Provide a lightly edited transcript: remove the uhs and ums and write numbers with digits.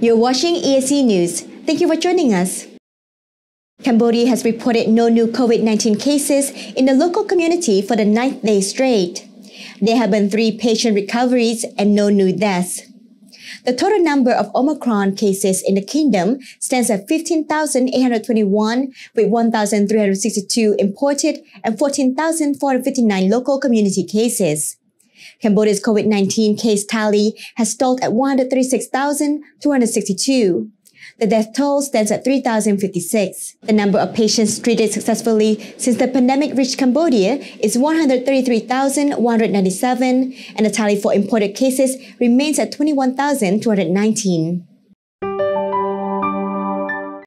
You're watching EAC News. Thank you for joining us. Cambodia has reported no new COVID-19 cases in the local community for the 9th day straight. There have been 3 patient recoveries and no new deaths. The total number of Omicron cases in the kingdom stands at 15,821, with 1,362 imported and 14,459 local community cases. Cambodia's COVID-19 case tally has stalled at 136,262. The death toll stands at 3,056. The number of patients treated successfully since the pandemic reached Cambodia is 133,197, and the tally for imported cases remains at 21,219.